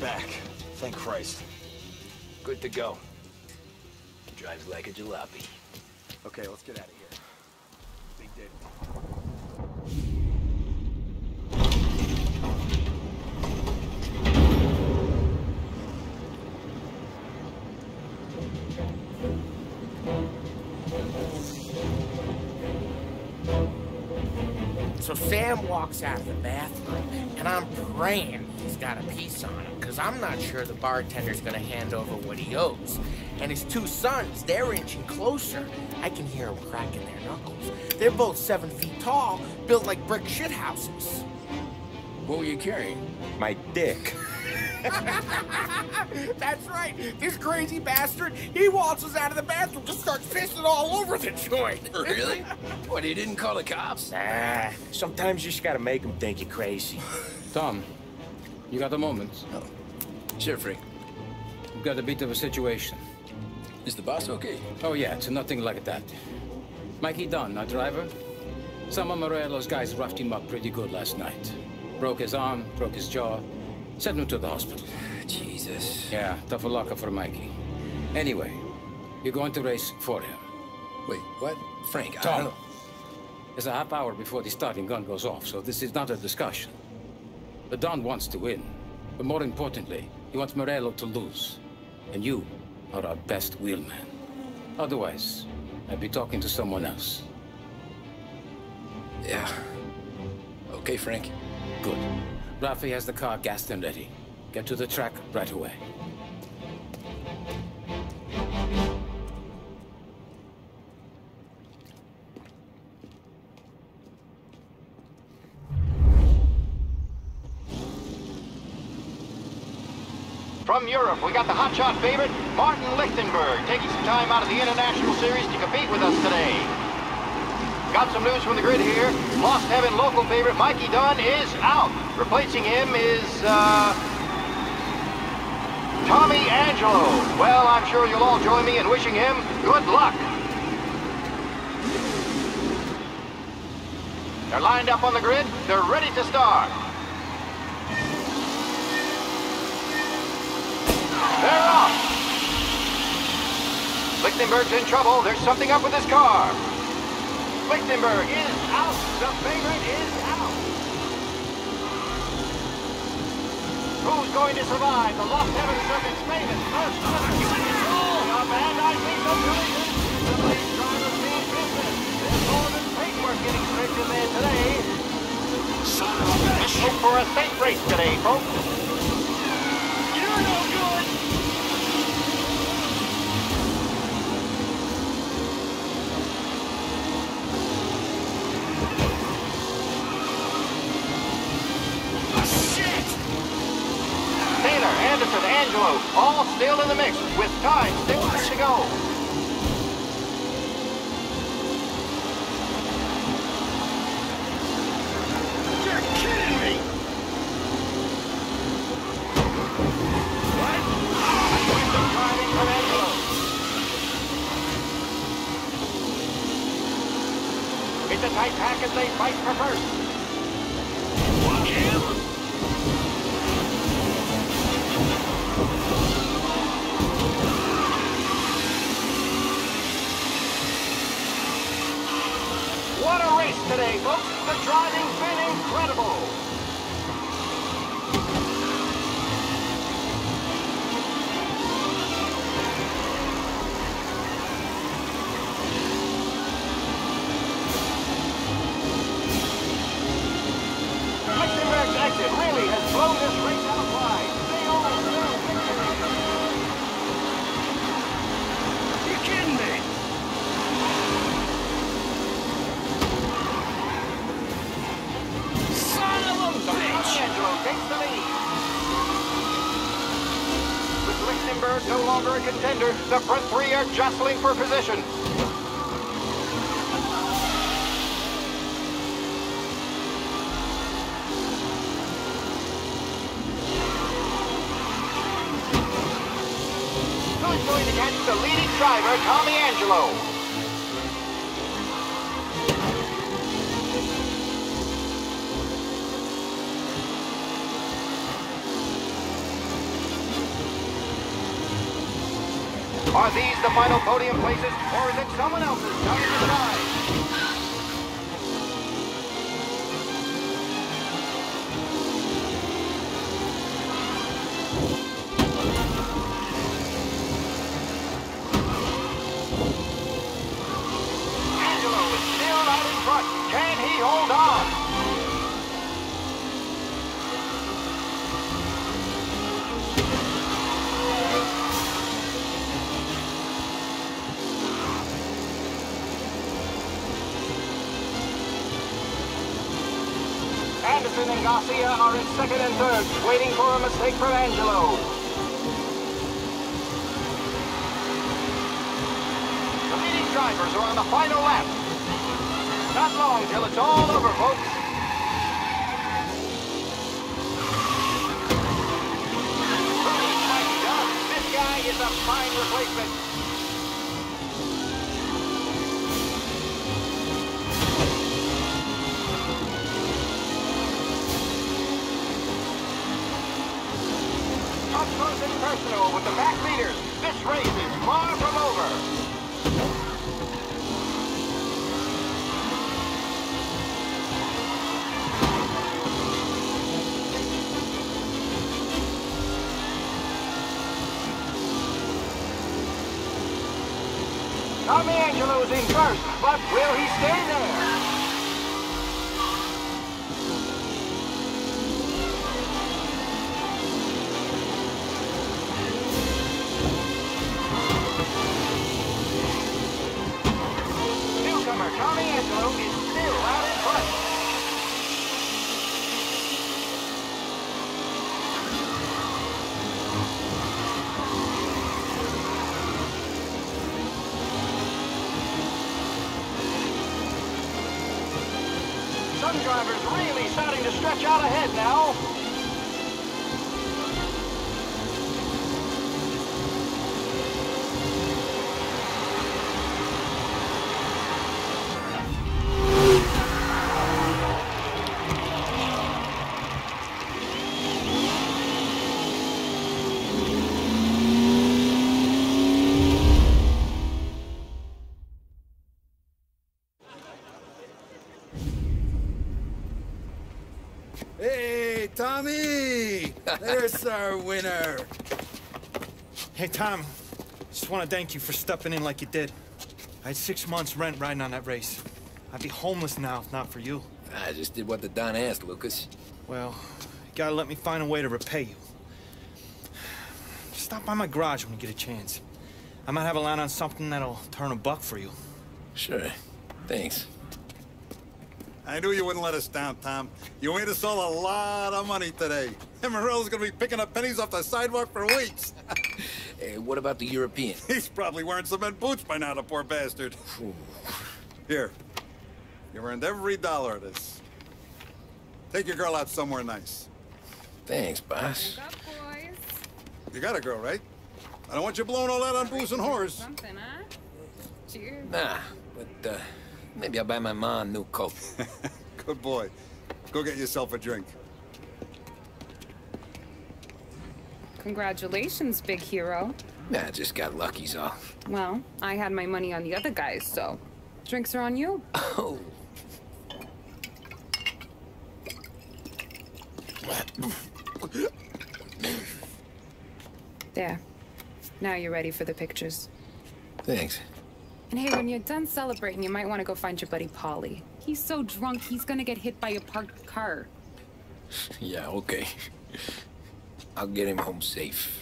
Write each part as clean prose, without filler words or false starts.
back. Thank Christ. Good to go. Drives like a jalopy. Okay, let's get out of here. Big day. So Sam walks out of the bathroom, and I'm praying he's got a piece on him, because I'm not sure the bartender's going to hand over what he owes. And his two sons, they're inching closer. I can hear them cracking their knuckles. They're both 7 feet tall, built like brick shithouses. What were you carrying? My dick. That's right. This crazy bastard, he waltzes out of the bathroom, just starts pissing all over the joint. Really? What, he didn't call the cops? Nah, sometimes you just gotta make them think you're crazy. Tom, you got a moment? Oh. Sure, Frank. We've got a bit of a situation. Is the boss okay? Oh, yeah, it's nothing like that. Mikey Dunn, our driver, some of Morello's guys roughed him up pretty good last night. Broke his arm, broke his jaw. Sent him to the hospital. Jesus. Yeah, tough a locker for Mikey. Anyway, you're going to race for him. Wait, what? Frank, Tom, I don't know. There's a half hour before the starting gun goes off, so this is not a discussion. But Don wants to win. But more importantly, he wants Morello to lose. And you are our best wheelman. Otherwise, I'd be talking to someone else. Yeah. Okay, Frank. Good. Rafi has the car gassed and ready. Get to the track right away. From Europe, we got the hotshot favorite, Martin Lichtenberg, taking some time out of the International Series to compete with us today. Got some news from the grid here. Lost Heaven local favorite Mikey Dunn is out. Replacing him is, Tommy Angelo. Well, I'm sure you'll all join me in wishing him good luck. They're lined up on the grid. They're ready to start. They're off. Lichtenberg's in trouble. There's something up with his car. Lichtenberg is out. The favorite is out. Who's going to survive? The Lost Heaven circuit's famous first runner. And I think the police drivers mean business. There's more than paperwork getting stripped in there today. Son of a bitch. Hope for a safe race today, folks. You're no good. Angelo, all still in the mix, with time still to go. You're kidding me! What? With the driving from Angelo. It's a tight pack as they fight for first. Watch him! What a race today, folks! The driving's been incredible! Lichtenberg's exit really has blown this race out wide. They always do victory. You're kidding me! Takes the lead. With Lichtenberg no longer a contender, the front three are jostling for position. Who's going to catch the leading driver, Tommy Angelo? Are these the final podium places, or is it someone else's coming to the side? Angelo is still out in front. Can he hold on? Anderson and Garcia are in second and third, waiting for a mistake from Angelo. The leading drivers are on the final lap. Not long till it's all over, folks. This guy is a fine replacement. Close and personal with the back leaders. This race is far from over. Tommy Angelo is in first, but will he stay there? Tommy Angelo is still out in front. Some drivers really starting to stretch out ahead now. Tommy! There's our winner! Hey, Tom. Just want to thank you for stepping in like you did. I had 6 months rent riding on that race. I'd be homeless now if not for you. I just did what the Don asked, Lucas. Well, you gotta let me find a way to repay you. Just stop by my garage when you get a chance. I might have a line on something that'll turn a buck for you. Sure. Thanks. I knew you wouldn't let us down, Tom. You made us all a lot of money today. And Morello's gonna be picking up pennies off the sidewalk for weeks. Hey, what about the European? He's probably wearing cement boots by now, the poor bastard. Here, you earned every dollar of this. Take your girl out somewhere nice. Thanks, boss. What's up, boys? You got a girl, right? I don't want you blowing all that on booze and whores. Something, huh? Cheers. Nah, but, maybe I'll buy my mom a new coat. Good boy. Go get yourself a drink. Congratulations, big hero. Nah, I just got lucky's off. Well, I had my money on the other guys, so drinks are on you. Oh. There. Now you're ready for the pictures. Thanks. And hey, when you're done celebrating, you might want to go find your buddy Polly. He's so drunk, he's gonna get hit by a parked car. Yeah, okay. I'll get him home safe.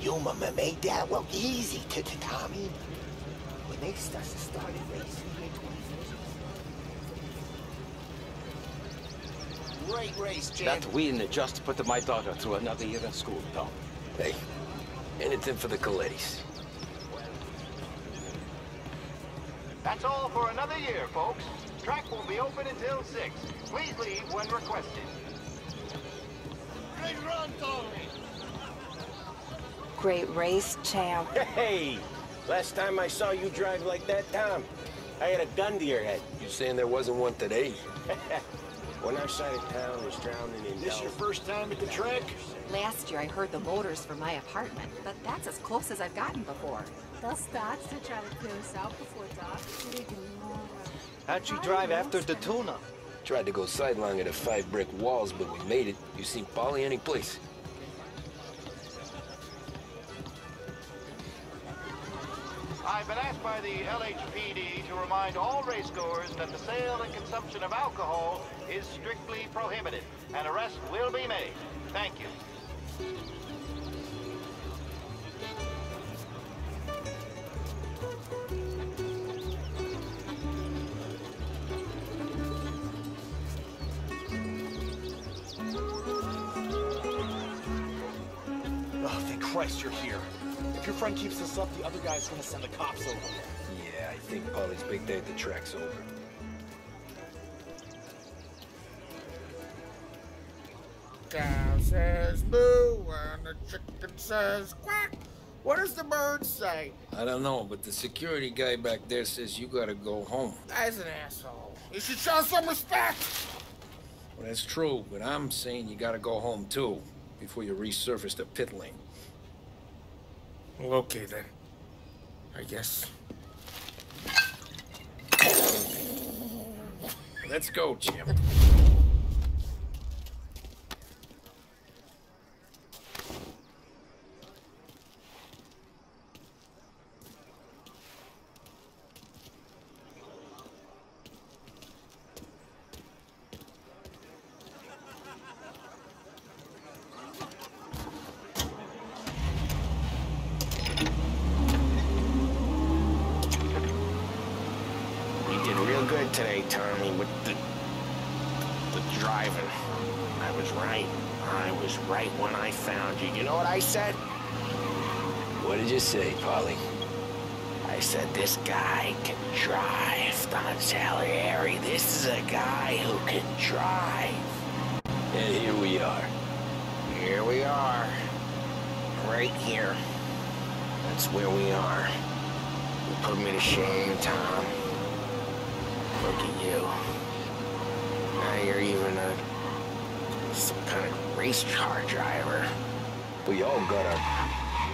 You mama made that look easy to Tommy. When they started racing, great race, Jim. That win just put my daughter through another year in school, Tom. Hey, anything for the Colettis. That's all for another year, folks. Track will be open until 6. Please leave when requested. Great run, Tommy! Great race, champ. Hey! Last time I saw you drive like that, Tom, I had a gun to your head. You saying there wasn't one today? When our side of town was drowning in... This your first time at the track? Last year I heard the motors from my apartment, but that's as close as I've gotten before. They'll start to try to clear us out before dark. How'd you drive after the tuna? Tried to go sidelong at the 5 brick walls, but we made it. You seen Polly any place? I've been asked by the LHPD to remind all racegoers that the sale and consumption of alcohol is strictly prohibited. An arrest will be made. Thank you. Oh, thank Christ you're here. If your friend keeps this up, the other guy's gonna send the cops over. Yeah, I think Polly's big day at the track's over. Cow says moo, and the chicken says quack. What does the bird say? I don't know, but the security guy back there says you gotta go home. That's an asshole. You should show some respect! Well, that's true, but I'm saying you gotta go home, too, before you resurface the pit lane. Well, okay, then. I guess. Let's go, Jim. Today, Tommy, with the driving. I was right. I was right when I found you. You know what I said? What did you say, Polly? I said, this guy can drive. Don Salieri, this is a guy who can drive. And here we are. Here we are. Right here. That's where we are. You put me to shame, Tom. Look at you. Now you're even some kind of race car driver. We all got our...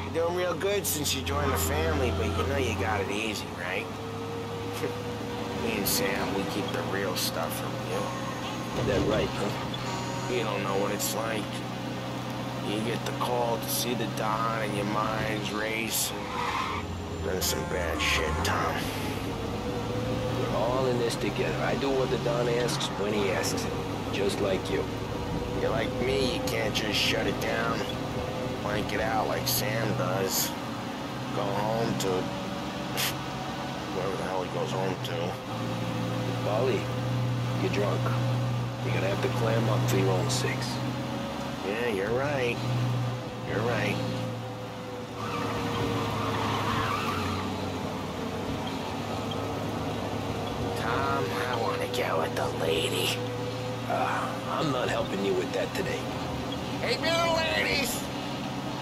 You're doing real good since you joined the family, but you know you got it easy, right? Me and Sam, we keep the real stuff from you. Is that right, huh? You don't know what it's like. You get the call to see the Don and your mind's racing. That's some bad shit, Tom. All in this together. I do what the Don asks when he asks it. Just like you. You're like me, you can't just shut it down. Blank it out like Sam does. Go home to... wherever the hell he goes home to. Polly, you're drunk. You're gonna have to clam up for your own sakes. Yeah, you're right. You're right. Get with the lady. I'm not helping you with that today. Take me to the ladies!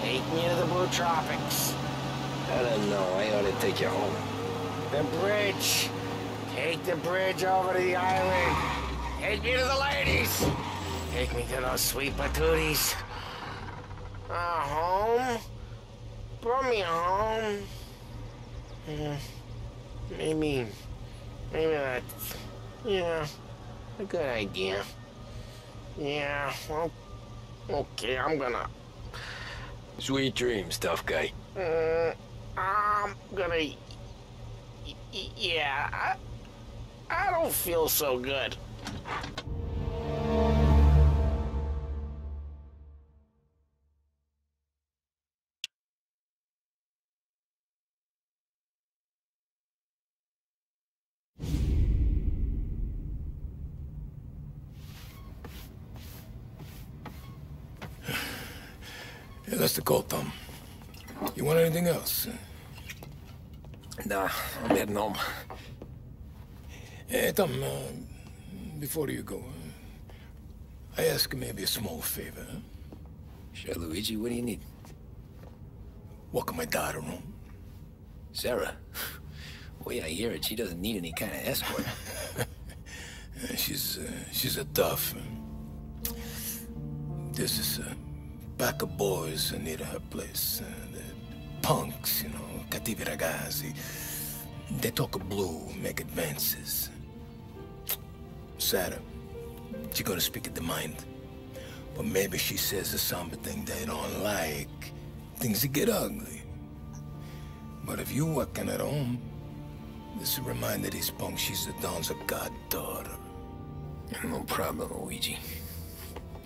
Take me to the blue tropics. I don't know, I ought to take you home. The bridge! Take the bridge over to the island! Take me to the ladies! Take me to those sweet patooties. Home? Bring me home. Maybe that's... yeah, a good idea. Yeah, well, okay, I'm gonna... Sweet dreams, tough guy. I'm gonna... yeah, I don't feel so good. Yeah, that's the call, Tom. You want anything else? Nah, I'm heading home. Hey, Tom, before you go, I ask maybe a small favor. Sure, Luigi, what do you need? Walk in my daughter room. Sarah? Wait, I hear it. She doesn't need any kind of escort. She's a tough. This is a pack of boys that needed her place. The punks, you know, cattivi ragazzi. They talk of blue, make advances. Sarah, she gonna speak at the mind. But maybe she says a somber thing they don't like. Things that get ugly. But if you working at home, this is a reminder these punks, she's the Don's a goddaughter. No problem, Luigi.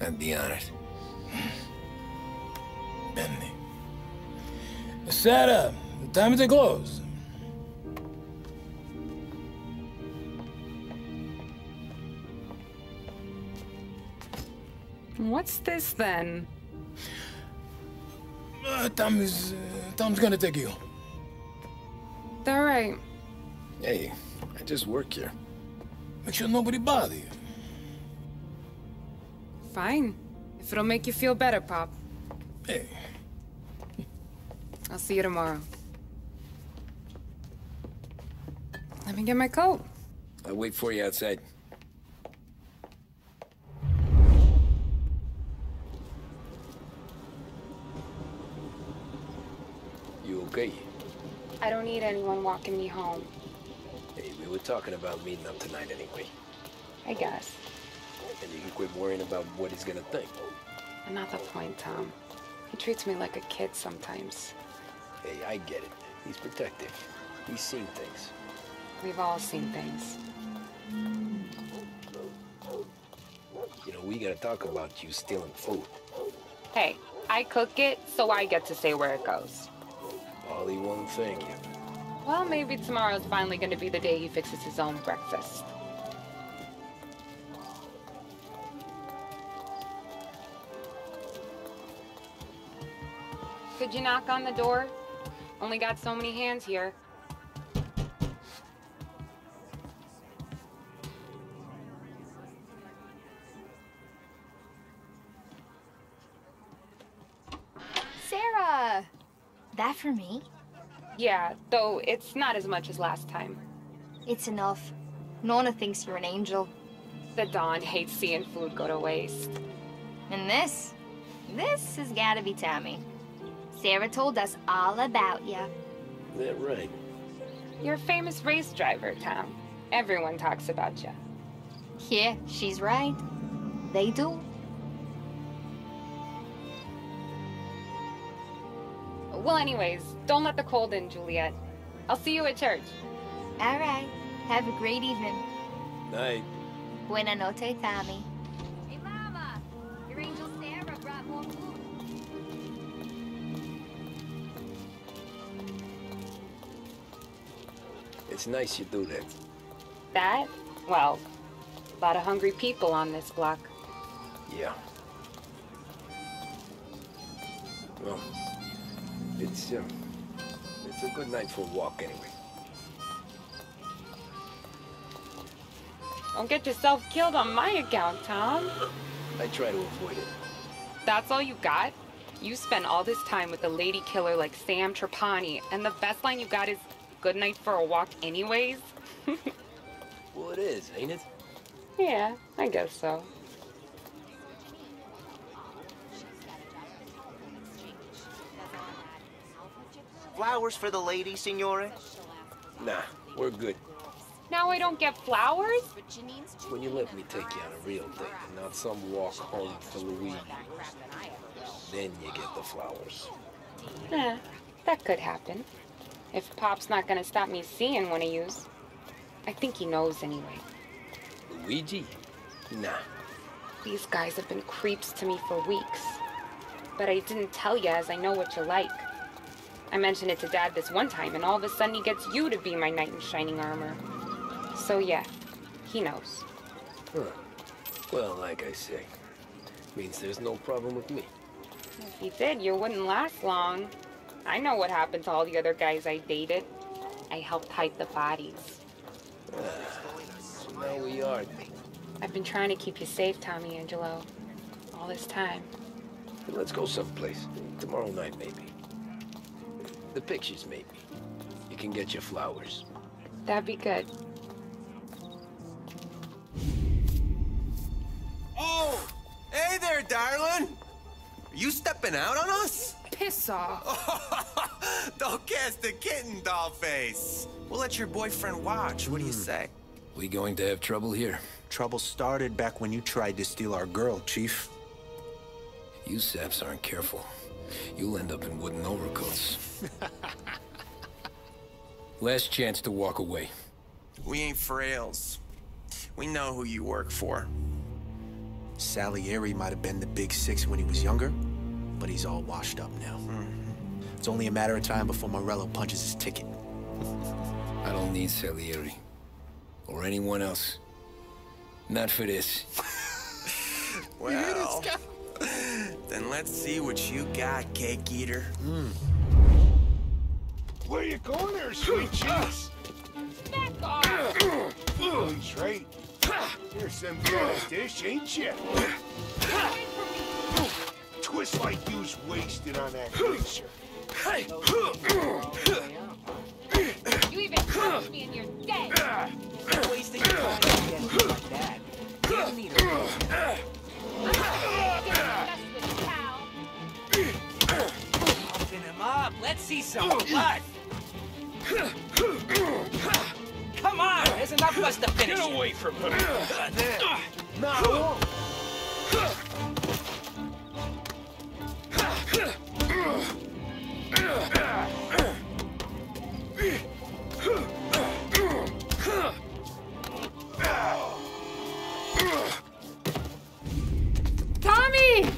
I'd be honored. Benny. Sarah, the time to close. What's this then? Tom's gonna take you. All right. Hey, I just work here. Make sure nobody bother you. Fine. If it'll make you feel better, Pop. Hey. I'll see you tomorrow. Let me get my coat. I'll wait for you outside. You okay? I don't need anyone walking me home. Hey, we were talking about meeting up tonight anyway. I guess. And you can quit worrying about what he's gonna think. Not the point, Tom. He treats me like a kid sometimes. Hey, I get it. He's protective. He's seen things. We've all seen things. You know, we gotta talk about you stealing food. Hey, I cook it, so I get to say where it goes. Polly won't thank you. Well, maybe tomorrow's finally gonna be the day he fixes his own breakfast. Could you knock on the door? Only got so many hands here. Sarah! That for me? Yeah, though it's not as much as last time. It's enough. Nona thinks you're an angel. The Don hates seeing food go to waste. And this has gotta be Tommy. Sarah told us all about you. That right? You're a famous race driver, Tom. Everyone talks about you. Yeah, she's right. They do. Well, anyways, don't let the cold in, Juliet. I'll see you at church. All right. Have a great evening. Night. Buena noche, Tommy. Hey, Mama. Your angel Sarah brought more food. It's nice you do that. That? Well, a lot of hungry people on this block. Yeah. Well, it's a good night for a walk anyway. Don't get yourself killed on my account, Tom. I try to avoid it. That's all you got? You spend all this time with a lady killer like Sam Trapani, and the best line you got is, good night for a walk anyways? Well, it is, ain't it? Yeah, I guess so. Flowers for the lady, Signore? Nah, we're good. Now I don't get flowers? When you let me take you on a real date, and not some walk home for Luigi, then you get the flowers. Yeah, that could happen. If Pop's not gonna stop me seeing one of yous. I think he knows anyway. Luigi? Nah. These guys have been creeps to me for weeks. But I didn't tell you, as I know what you like. I mentioned it to Dad this one time, and all of a sudden he gets you to be my knight in shining armor. So yeah, he knows. Huh. Well, like I say, means there's no problem with me. If he did, you wouldn't last long. I know what happened to all the other guys I dated. I helped hide the bodies. So now we are. I've been trying to keep you safe, Tommy Angelo. All this time. Let's go someplace. Tomorrow night, maybe. The pictures, maybe. You can get your flowers. That'd be good. Oh! Hey there, darling! Are you stepping out on us? Piss off. Don't cast the kitten, doll face. We'll let your boyfriend watch. What do you say? We going to have trouble here? Trouble started back when you tried to steal our girl, Chief. You saps aren't careful. You'll end up in wooden overcoats. Last chance to walk away. We ain't frails. We know who you work for. Salieri might have been the big six when he was younger, but he's all washed up now. It's only a matter of time before Morello punches his ticket. I don't need Salieri. Or anyone else. Not for this. Well, then let's see what you got, cake eater. Where you going there, sweet cheeks? Back off! That's right. You're some good dish, ain't you? Twist like you's wasted on that creature. Hey! You even touched me and you're dead! You're wasting your time again like that. You need a reason. I'm not gonna mess with Cal. Open him up. Let's see some blood. Come on! There's enough of us to finish. Get away from him! No! Tommy!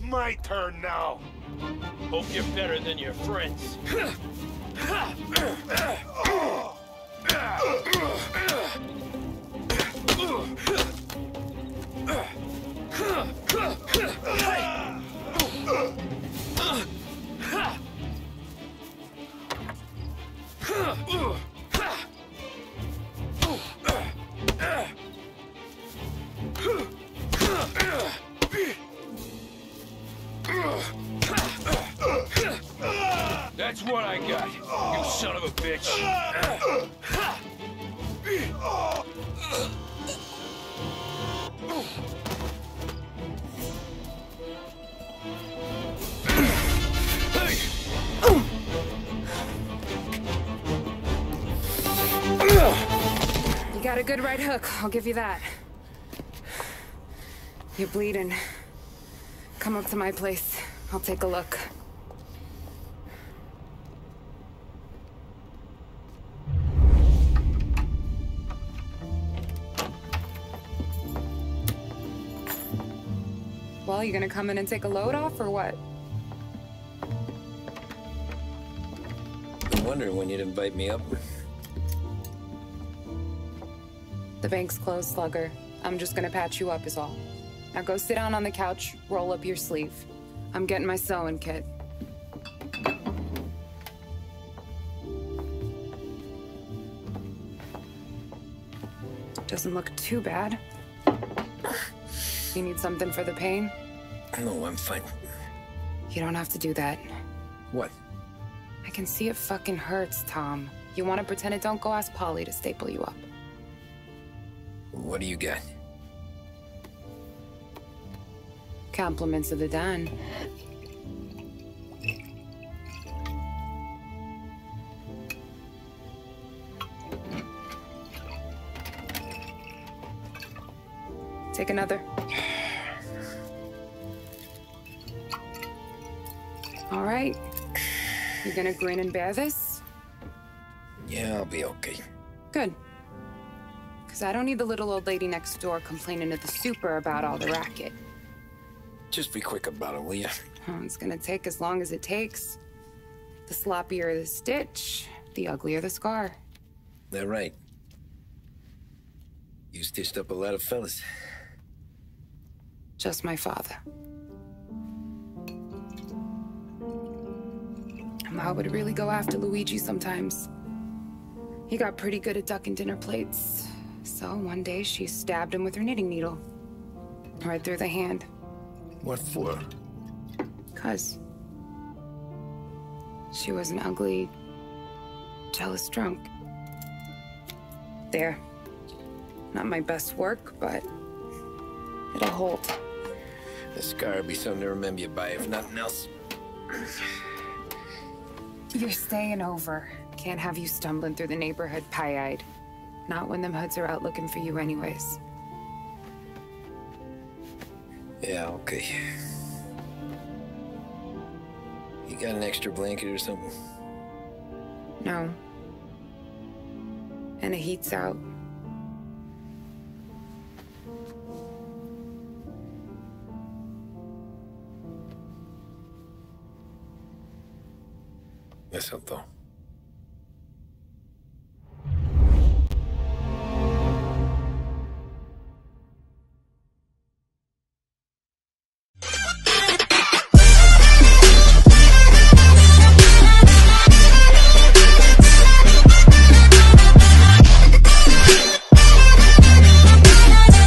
My turn now. Hope you're better than your friends. That's what I got, you son of a bitch. You got a good right hook, I'll give you that. You're bleeding. Come up to my place, I'll take a look. Well, you gonna come in and take a load off, or what? I'm wondering when you'd invite me up. The bank's closed, slugger. I'm just gonna patch you up is all. Now go sit down on the couch, roll up your sleeve. I'm getting my sewing kit. Doesn't look too bad. You need something for the pain? No, I'm fine. You don't have to do that. What? I can see it fucking hurts, Tom. You want to pretend it don't, go ask Polly to staple you up. What do you got? Compliments of the Don. Take another. All right. You're gonna grin and bear this? Yeah, I'll be okay. Good. Because I don't need the little old lady next door complaining to the super about all the racket. Just be quick about it, will ya? Oh, it's gonna take as long as it takes. The sloppier the stitch, the uglier the scar. They're right. You stitched up a lot of fellas. Just my father. Ma would really go after Luigi sometimes. He got pretty good at ducking dinner plates. So one day she stabbed him with her knitting needle. apart through the hand. What for? 'Cause she was an ugly, jealous drunk. There. Not my best work, but it'll hold. This scar will be something to remember you by, if nothing else. You're staying over. Can't have you stumbling through the neighborhood pie-eyed. Not when them hoods are out looking for you anyways. Yeah, okay. You got an extra blanket or something? No. And the heat's out. That's all though.